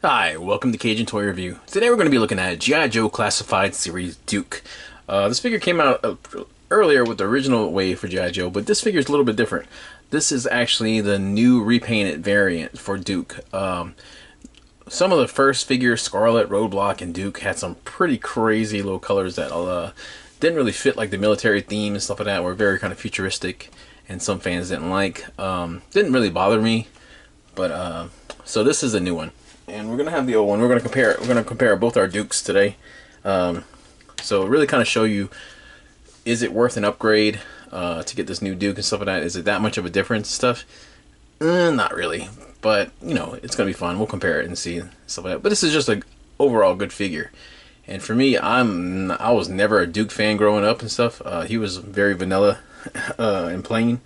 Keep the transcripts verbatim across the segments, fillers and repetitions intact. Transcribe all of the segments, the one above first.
Hi, welcome to Cajun Toy Review. Today we're going to be looking at G I Joe Classified Series Duke. Uh, this figure came out uh, earlier with the original wave for G I Joe, but this figure is a little bit different. This is actually the new repainted variant for Duke. Um, some of the first figures, Scarlet, Roadblock, and Duke, had some pretty crazy low colors that uh, didn't really fit like the military theme and stuff like that, were very kind of futuristic, and some fans didn't like. Um, didn't really bother me, but uh, so this is a new one. And we're gonna have the old one. We're gonna compare. We're gonna compare both our Dukes today. Um, so really, kind of show you: is it worth an upgrade uh, to get this new Duke and stuff like that? Is it that much of a difference? Stuff? Eh, not really. But you know, it's gonna be fun. We'll compare it and see stuff like that. But this is just an overall good figure. And for me, I'm I was never a Duke fan growing up and stuff. Uh, he was very vanilla uh, and plain.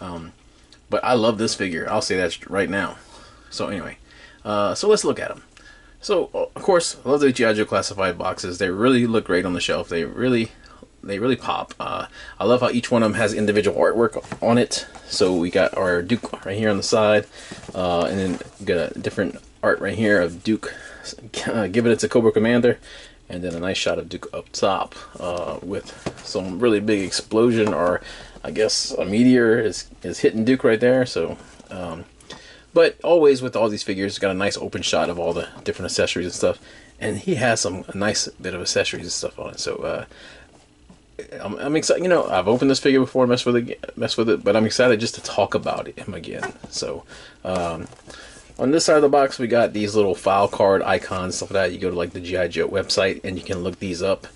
Um, but I love this figure. I'll say that right now. So anyway. Uh, so let's look at them. So of course, I love the G I Joe Classified boxes. They really look great on the shelf. They really, they really pop. Uh, I love how each one of them has individual artwork on it. So we got our Duke right here on the side, uh, and then we got a different art right here of Duke uh, giving it to Cobra Commander, and then a nice shot of Duke up top uh, with some really big explosion, or I guess a meteor is is hitting Duke right there. So. Um, But always with all these figures, got a nice open shot of all the different accessories and stuff, and he has some a nice bit of accessories and stuff on it. So uh, I'm, I'm excited. You know, I've opened this figure before, messed with it, messed with it, but I'm excited just to talk about him again. So um, on this side of the box, we got these little file card icons, stuff like that. You go to like the G I Joe website, and you can look these up.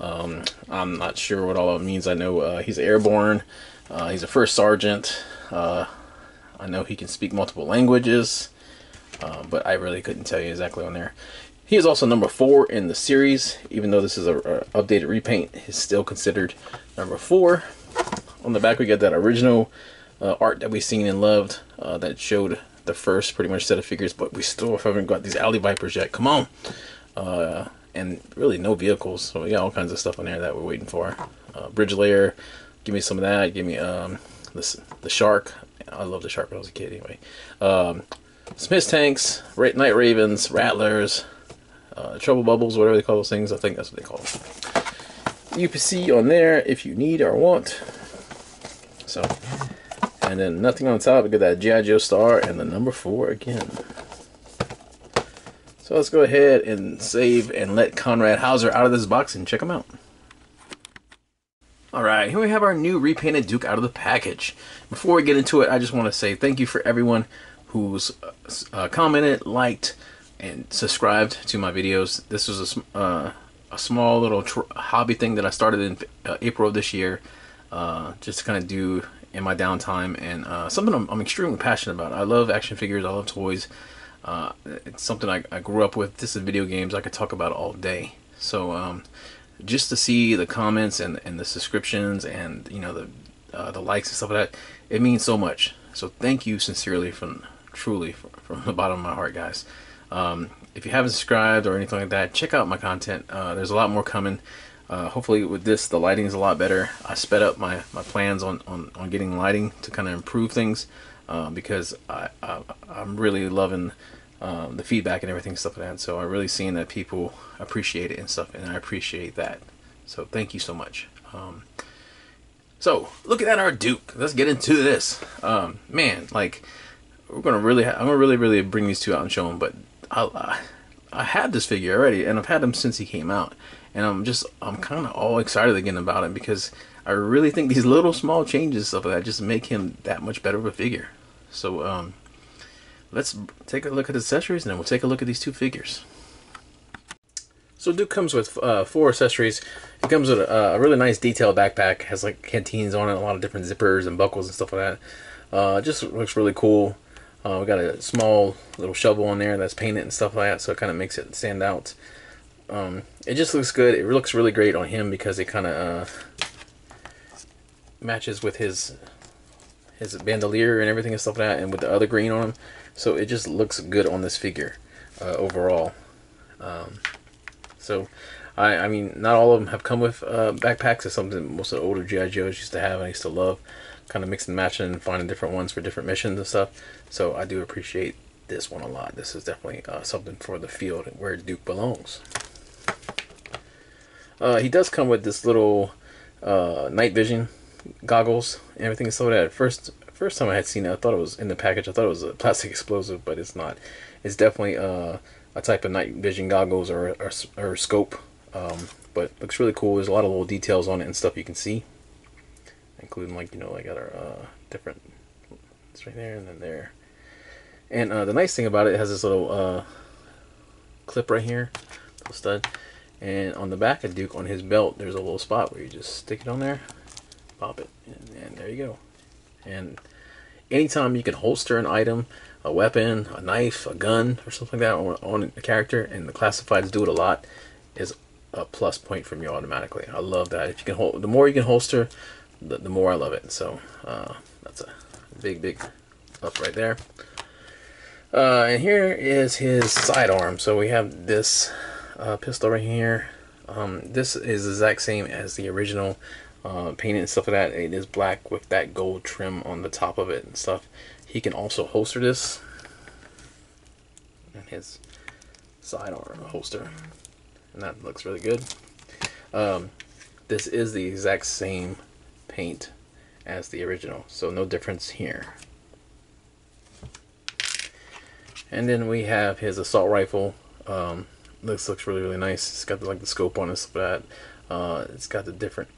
Um, I'm not sure what all it means. I know uh, he's airborne. Uh, he's a first sergeant. Uh, I know he can speak multiple languages, uh, but I really couldn't tell you exactly on there. He is also number four in the series. Even though this is a, a updated repaint, he's still considered number four. On the back, we got that original uh, art that we've seen and loved uh, that showed the first pretty much set of figures, but we still haven't got these Alley Vipers yet. Come on! Uh, and really no vehicles, so we got all kinds of stuff on there that we're waiting for. Uh, Bridge Layer, give me some of that, give me um, this, the Shark. I loved the Shark when I was a kid anyway. Um, Smith's Tanks, Ra Night Ravens, Rattlers, uh, Trouble Bubbles, whatever they call those things. I think that's what they call them. You can see on there if you need or want. So, and then nothing on top. We got that G I Joe star and the number four again. So let's go ahead and save and let Conrad Hauser out of this box and check him out. Alright, here we have our new repainted Duke out of the package. Before we get into it, I just want to say thank you for everyone who's uh, commented, liked, and subscribed to my videos. This was a, uh, a small little tr hobby thing that I started in uh, April of this year, uh, just to kind of do in my downtime, and uh, something I'm, I'm extremely passionate about. I love action figures, I love toys. Uh, it's something I, I grew up with. This is video games, I could talk about all day. So, um... just to see the comments and, and the subscriptions and, you know, the uh, the likes and stuff like that, it means so much. So thank you sincerely, from truly from, from the bottom of my heart, guys. Um, if you haven't subscribed or anything like that, check out my content. Uh, there's a lot more coming. Uh, hopefully with this, the lighting is a lot better. I sped up my, my plans on, on, on getting lighting to kind of improve things uh, because I, I, I'm really loving Um, the feedback and everything, stuff like that. So I'm really seeing that people appreciate it and stuff, and I appreciate that. So thank you so much. Um, so looking at our Duke, let's get into this. Um, man, like we're gonna really, I'm gonna really, really bring these two out and show them. But I, I, I had this figure already, and I've had him since he came out, and I'm just, I'm kind of all excited again about it because I really think these little small changes, stuff like that, just make him that much better of a figure. So. Um, Let's take a look at the accessories, and then we'll take a look at these two figures. So Duke comes with uh, four accessories. It comes with a, a really nice detailed backpack. Has like canteens on it, a lot of different zippers and buckles and stuff like that. Uh, just looks really cool. Uh, we got a small little shovel on there that's painted and stuff like that, so it kind of makes it stand out. Um, it just looks good. It looks really great on him because it kind of uh, matches with his his bandolier and everything and stuff like that, and with the other green on him. So it just looks good on this figure uh, overall. Um, so, I, I mean, not all of them have come with uh, backpacks. It's something most of the older G I Joes used to have, and I used to love, kind of mixing and matching and finding different ones for different missions and stuff. So I do appreciate this one a lot. This is definitely uh, something for the field and where Duke belongs. Uh, he does come with this little uh, night vision goggles and everything. So that at first, first time I had seen it, I thought it was in the package. I thought it was a plastic explosive, but it's not. It's definitely uh, a type of night vision goggles or, or, or scope. Um, but looks really cool. There's a lot of little details on it and stuff you can see, including like you know like other uh, different. It's right there and then there. And uh, the nice thing about it, it has this little uh, clip right here, little stud. And on the back of Duke, on his belt, there's a little spot where you just stick it on there, pop it, and, and there you go. And anytime you can holster an item, a weapon, a knife, a gun, or something like that on, on a character, and the classifieds do it a lot, is a plus point from you automatically. I love that. If you can hold, the more you can holster, the, the more I love it. So uh, that's a big, big up right there. Uh, and here is his sidearm. So we have this uh, pistol right here. Um, this is the exact same as the original, uh, painted and stuff like that. It is black with that gold trim on the top of it and stuff. He can also holster this, and his sidearm holster, and that looks really good. Um, this is the exact same paint as the original, so no difference here. And then we have his assault rifle. Um, this looks really, really nice. It's got the, like the scope on it, but uh, it's got the different.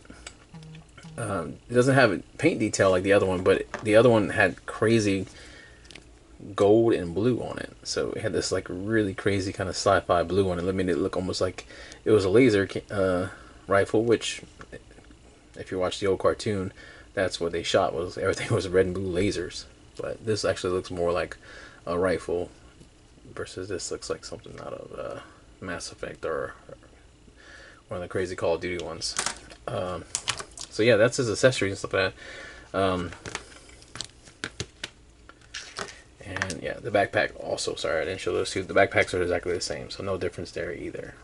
Um, it doesn't have a paint detail like the other one, but the other one had crazy gold and blue on it. So it had this like really crazy kind of sci-fi blue on it. It made it look almost like it was a laser uh, rifle. Which, if you watch the old cartoon, that's what they shot was everything was red and blue lasers. But this actually looks more like a rifle. Versus this looks like something out of uh, Mass Effect or one of the crazy Call of Duty ones. Um, so yeah, that's his accessories and stuff like that. Um, and yeah, the backpack also. Sorry, I didn't show those two. The backpacks are exactly the same, so no difference there either.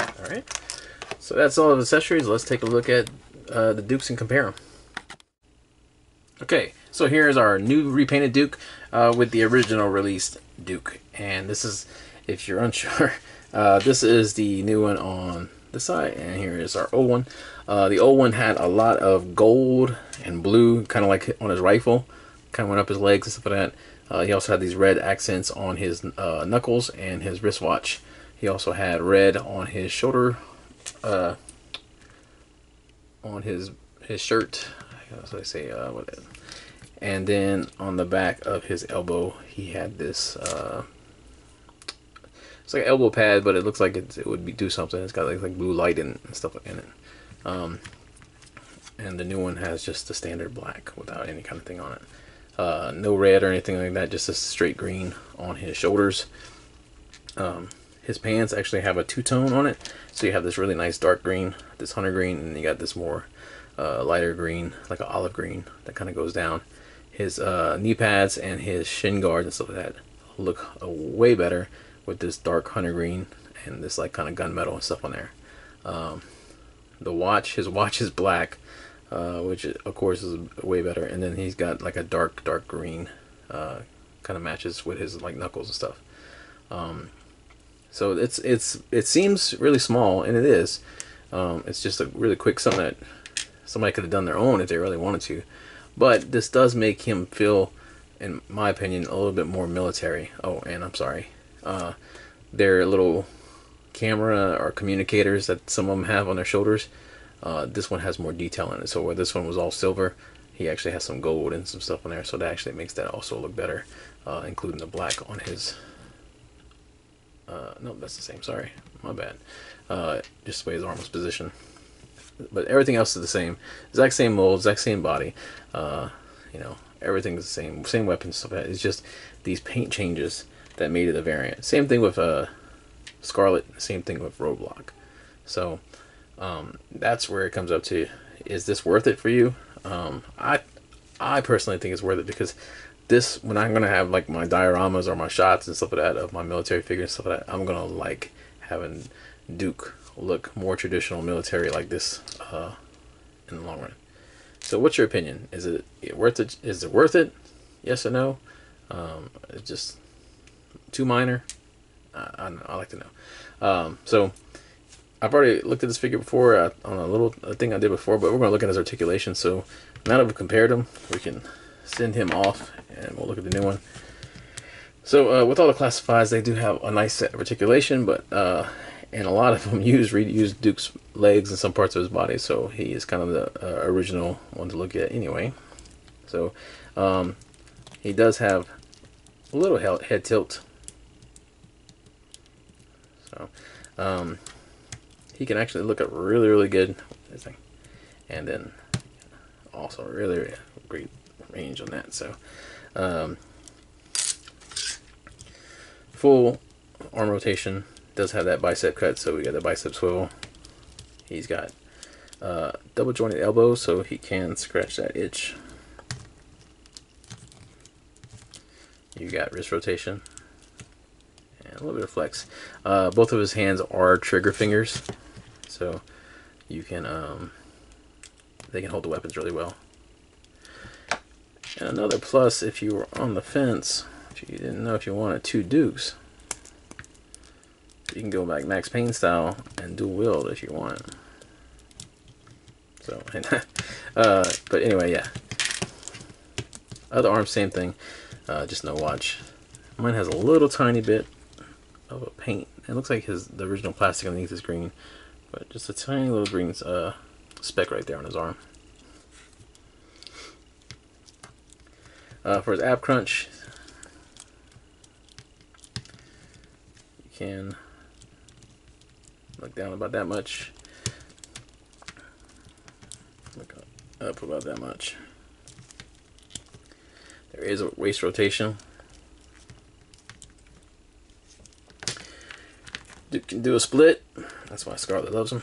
All right, so that's all of the accessories. Let's take a look at uh, the Dukes and compare them. Okay, so here's our new repainted Duke uh, with the original released Duke, and this is, if you're unsure, uh, this is the new one on the side, and here is our old one. Uh, the old one had a lot of gold and blue, kind of like on his rifle, kind of went up his legs and stuff like that. Uh, he also had these red accents on his uh, knuckles and his wristwatch. He also had red on his shoulder, uh, on his his shirt. So I say, uh, what, and then on the back of his elbow, he had this. Uh, it's like an elbow pad, but it looks like it, it would be do something. It's got like, like blue light and stuff in it. Um, and the new one has just the standard black without any kind of thing on it. Uh, no red or anything like that. Just a straight green on his shoulders. Um, his pants actually have a two-tone on it, so you have this really nice dark green, this hunter green, and you got this more. Uh, lighter green, like an olive green that kind of goes down. His uh, knee pads and his shin guards and stuff like that look uh, way better with this dark hunter green and this like kind of gunmetal and stuff on there. Um, the watch, his watch is black, uh, which of course is way better. And then he's got like a dark, dark green, uh, kind of matches with his like knuckles and stuff. Um, so it's it's it seems really small, and it is. Um, it's just a really quick something that somebody could have done their own if they really wanted to, but this does make him feel, in my opinion, a little bit more military. Oh, and I'm sorry, uh, their little camera or communicators that some of them have on their shoulders, uh, this one has more detail in it. So where this one was all silver, he actually has some gold and some stuff on there, so that actually makes that also look better, uh, including the black on his, uh, no, that's the same, sorry, my bad, uh, just the way his arm was positioned. But everything else is the same, exact same mold, exact same body, uh, you know, everything's the same, same weapons, stuff like that. It's just these paint changes that made it a variant. Same thing with uh, Scarlet, same thing with Roadblock. So um, that's where it comes up to, is this worth it for you? Um, I I personally think it's worth it, because this, when I'm going to have like my dioramas or my shots and stuff like that of my military figures and stuff like that, I'm going to like having Duke look more traditional military like this uh, in the long run. So what's your opinion? Is it worth it? Is it worth it? Yes or no? Um, it's just too minor? I, I don't know, I like to know. Um, so I've already looked at this figure before uh, on a little thing I did before, but we're going to look at his articulation. So now that we've compared him, we can send him off and we'll look at the new one. So uh, with all the classifieds, they do have a nice set of articulation, but uh, and a lot of them use reuse Duke's legs and some parts of his body, so he is kind of the uh, original one to look at anyway. So um, he does have a little head tilt, so um, he can actually look up really, really good, and then also really great range on that. So um, full arm rotation, does have that bicep cut, so we got the bicep swivel. He's got uh, double jointed elbow, so he can scratch that itch. You got wrist rotation and a little bit of flex. Uh, both of his hands are trigger fingers, so you can um, they can hold the weapons really well. And another plus, if you were on the fence, if you didn't know if you wanted two Dukes, you can go back Max Payne style and dual wield if you want. So, uh, but anyway, yeah. Other arm, same thing. Uh, just no watch. Mine has a little tiny bit of a paint. It looks like his the original plastic underneath is green, but just a tiny little green uh, speck right there on his arm. Uh, for his ab crunch, you can look down about that much. Look up about that much. There is a waist rotation. Duke can do a split. That's why Scarlet loves him.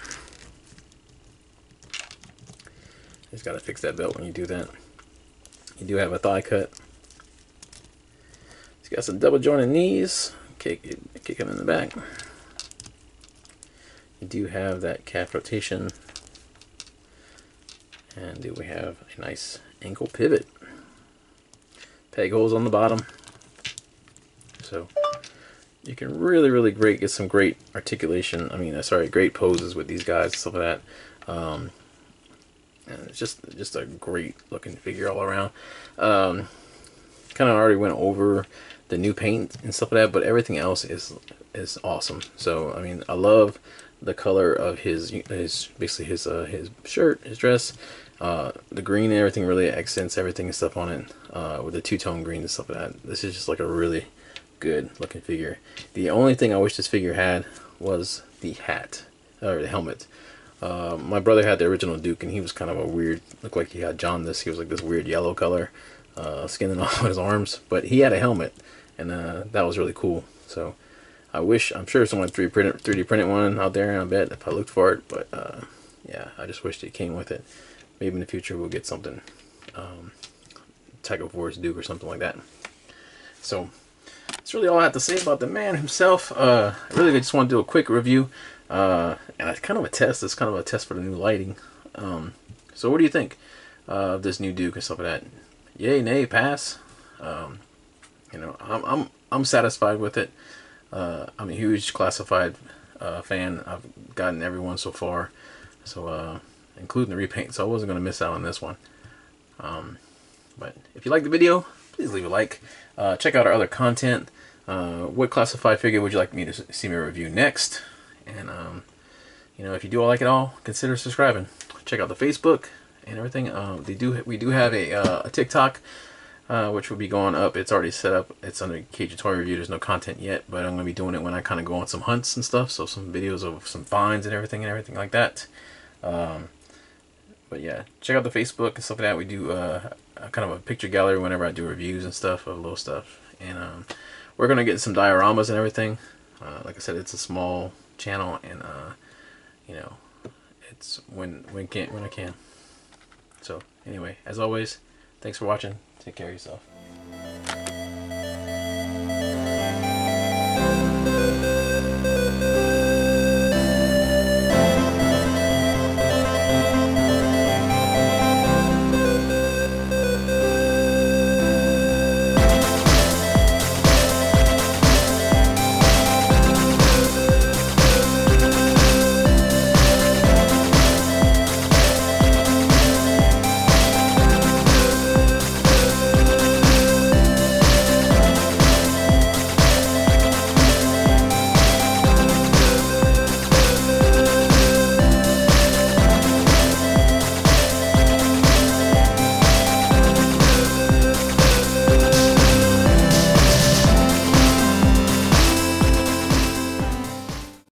He's got to fix that belt when you do that. You do have a thigh cut. He's got some double jointed knees. Kick, kick him in the back. You do have that calf rotation. And do we have a nice ankle pivot? Peg holes on the bottom, so you can really, really great get some great articulation. I mean, sorry, great poses with these guys and stuff like that. Um, and it's just just a great looking figure all around. Um, kind of already went over the new paint and stuff like that, but everything else is is awesome. So I mean, I love the color of his his basically his uh, his shirt, his dress. Uh, the green and everything really accents everything and stuff on it, uh, with the two-tone green and stuff like that. This is just like a really good looking figure. The only thing I wish this figure had was the hat, or the helmet. Uh, my brother had the original Duke, and he was kind of a weird, looked like he had John this, he was like this weird yellow color, uh, skin and all on his arms, but he had a helmet, and uh, that was really cool. So I wish, I'm sure someone three D printed one out there, I bet, if I looked for it, but uh, yeah, I just wished it came with it. Maybe in the future we'll get something, um, Tiger Force Duke or something like that. So that's really all I have to say about the man himself. Uh, I really just want to do a quick review, uh, and it's kind of a test. It's kind of a test for the new lighting. Um, so what do you think uh, of this new Duke and stuff like that? Yay, nay, pass. Um, you know, I'm I'm I'm satisfied with it. Uh, I'm a huge classified uh, fan. I've gotten everyone so far. So. Uh, including the repaint, so I wasn't going to miss out on this one. Um, but if you like the video, please leave a like. Uh, check out our other content. Uh, what classified figure would you like me to see me review next? And, um, you know, if you do like it all, consider subscribing. Check out the Facebook and everything. Uh, they do, we do have a, uh, a TikTok, uh, which will be going up. It's already set up. It's under Cajun Toy Review. There's no content yet, but I'm going to be doing it when I kind of go on some hunts and stuff. So some videos of some finds and everything and everything like that. Um, But yeah, check out the Facebook and stuff like that. We do uh, kind of a picture gallery whenever I do reviews and stuff of little stuff. And um, we're going to get some dioramas and everything. Uh, like I said, it's a small channel, and uh, you know, it's when when can when I can. So anyway, as always, thanks for watching. Take care of yourself.